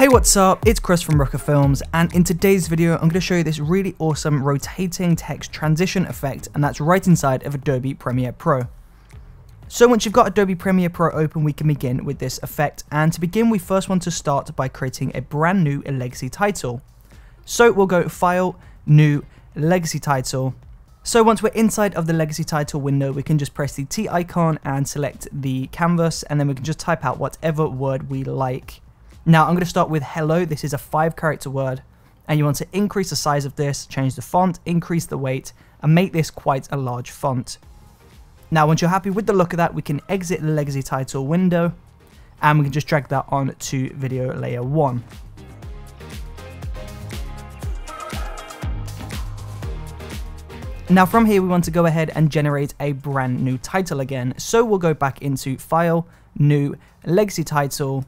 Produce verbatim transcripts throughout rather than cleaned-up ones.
Hey, what's up? It's Chris from Brooker Films, and in today's video I'm going to show you this really awesome rotating text transition effect, and that's right inside of Adobe Premiere Pro. So once you've got Adobe Premiere Pro open, we can begin with this effect, and to begin we first want to start by creating a brand new legacy title. So we'll go File, New, Legacy Title. So once we're inside of the legacy title window, we can just press the T icon and select the canvas, and then we can just type out whatever word we like. Now I'm going to start with hello. This is a five character word, and you want to increase the size of this, change the font, increase the weight, and make this quite a large font. Now once you're happy with the look of that, we can exit the legacy title window, and we can just drag that on to video layer one. Now from here we want to go ahead and generate a brand new title again. So we'll go back into File, New, Legacy Title.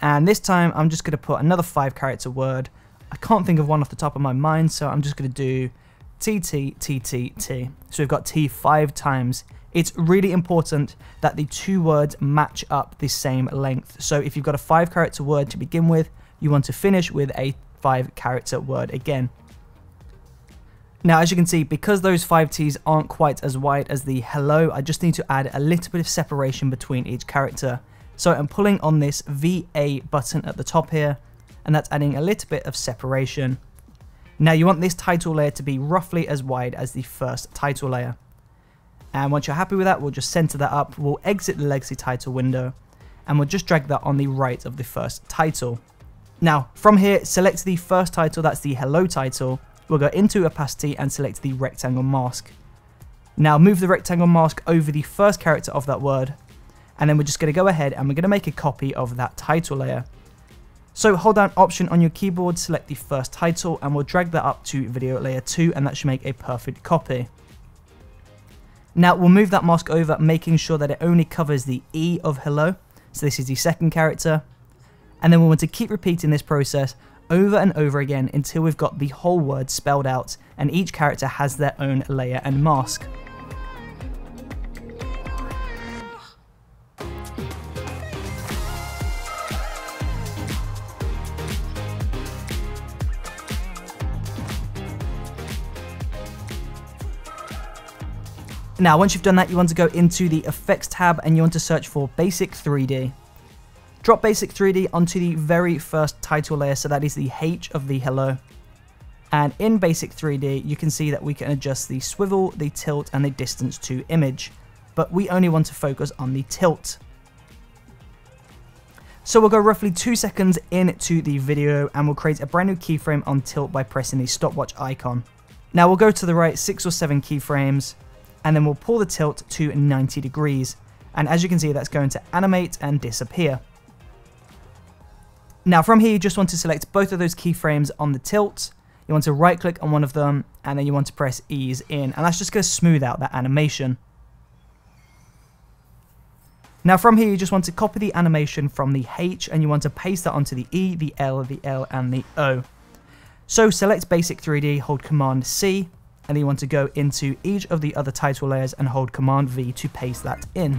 And this time I'm just going to put another five character word. I can't think of one off the top of my mind, so I'm just going to do T T T T T. So we've got T five times. It's really important that the two words match up the same length. So if you've got a five character word to begin with, you want to finish with a five character word again. Now as you can see, because those five T's aren't quite as wide as the hello, I just need to add a little bit of separation between each character. So I'm pulling on this V A button at the top here, and that's adding a little bit of separation. Now you want this title layer to be roughly as wide as the first title layer. And once you're happy with that, we'll just center that up, we'll exit the legacy title window, and we'll just drag that on the right of the first title. Now from here, select the first title, that's the hello title. We'll go into opacity and select the rectangle mask. Now move the rectangle mask over the first character of that word, and then we're just going to go ahead and we're going to make a copy of that title layer. So hold down Option on your keyboard, select the first title, and we'll drag that up to video layer two, and that should make a perfect copy. Now we'll move that mask over, making sure that it only covers the E of hello. So this is the second character. And then we want to keep repeating this process over and over again until we've got the whole word spelled out, and each character has their own layer and mask. Now once you've done that, you want to go into the Effects tab and you want to search for Basic three D. Drop Basic three D onto the very first title layer, so that is the H of the hello. And in Basic three D you can see that we can adjust the swivel, the tilt, and the distance to image, but we only want to focus on the tilt. So we'll go roughly two seconds into the video, and we'll create a brand new keyframe on tilt by pressing the stopwatch icon. Now we'll go to the right six or seven keyframes, and then we'll pull the tilt to ninety degrees, and as you can see, that's going to animate and disappear. Now from here you just want to select both of those keyframes on the tilt, you want to right click on one of them, and then you want to press ease in, and that's just going to smooth out that animation. Now from here you just want to copy the animation from the H, and you want to paste that onto the E, the L, the L, and the O. So select Basic three D, hold Command C, and then you want to go into each of the other title layers and hold Command V to paste that in.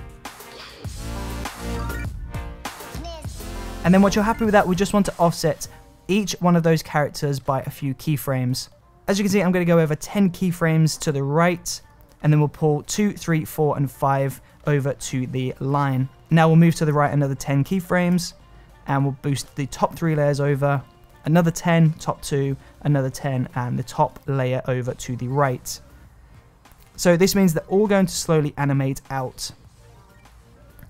And then once you're happy with that, we just want to offset each one of those characters by a few keyframes. As you can see, I'm going to go over ten keyframes to the right, and then we'll pull two, three, four, and five over to the line. Now we'll move to the right another ten keyframes, and we'll boost the top three layers over, another ten, top two, another ten, and the top layer over to the right. So this means they're all going to slowly animate out.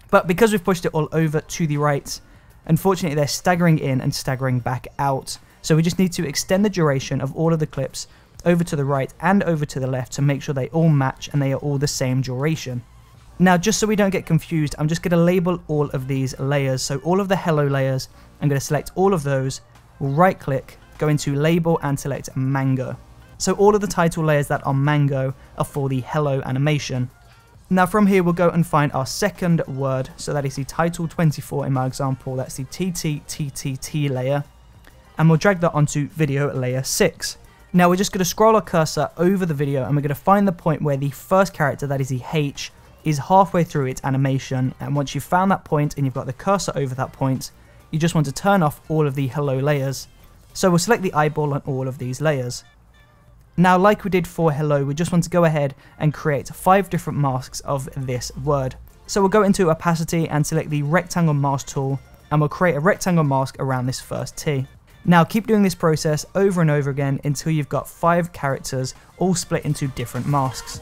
But because we've pushed it all over to the right, unfortunately they're staggering in and staggering back out. So we just need to extend the duration of all of the clips over to the right and over to the left to make sure they all match and they are all the same duration. Now just so we don't get confused, I'm just going to label all of these layers. So all of the hello layers, I'm going to select all of those, we'll right click, go into label and select mango. So all of the title layers that are mango are for the hello animation. Now from here we'll go and find our second word, so that is the title twenty-four in my example, that's the T T T T T layer, and we'll drag that onto video layer six. Now we're just going to scroll our cursor over the video, and we're going to find the point where the first character, that is the H, is halfway through its animation, and once you've found that point and you've got the cursor over that point, you just want to turn off all of the hello layers. So we'll select the eyeball on all of these layers. Now, like we did for hello, we just want to go ahead and create five different masks of this word. So we'll go into opacity and select the rectangle mask tool, and we'll create a rectangle mask around this first T. Now keep doing this process over and over again until you've got five characters all split into different masks.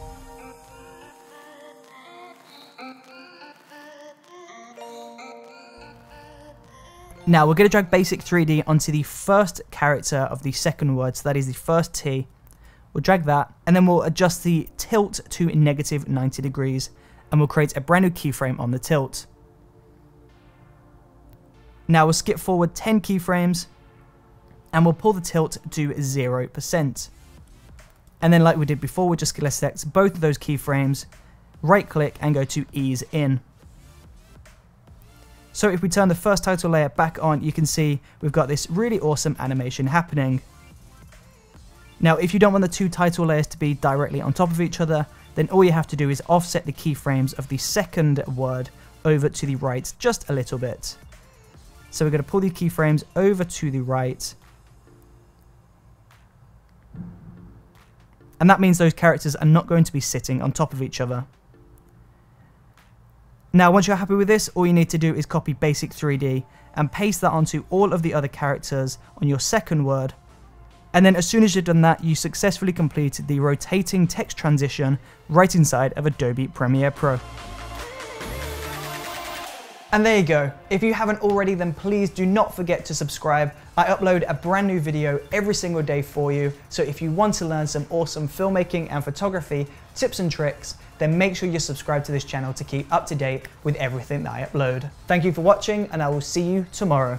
Now we're going to drag Basic three D onto the first character of the second word, so that is the first T. We'll drag that, and then we'll adjust the tilt to negative ninety degrees, and we'll create a brand new keyframe on the tilt. Now we'll skip forward ten keyframes, and we'll pull the tilt to zero percent. And then like we did before, we're just going to select both of those keyframes, right click and go to ease in. So if we turn the first title layer back on, you can see we've got this really awesome animation happening. Now if you don't want the two title layers to be directly on top of each other, then all you have to do is offset the keyframes of the second word over to the right just a little bit. So we're going to pull the keyframes over to the right. And that means those characters are not going to be sitting on top of each other. Now once you're happy with this, all you need to do is copy Basic three D and paste that onto all of the other characters on your second word. And then as soon as you've done that, you successfully completed the rotating text transition right inside of Adobe Premiere Pro. And there you go. If you haven't already, then please do not forget to subscribe. I upload a brand new video every single day for you. So if you want to learn some awesome filmmaking and photography tips and tricks, then make sure you subscribe to this channel to keep up to date with everything that I upload. Thank you for watching, and I will see you tomorrow.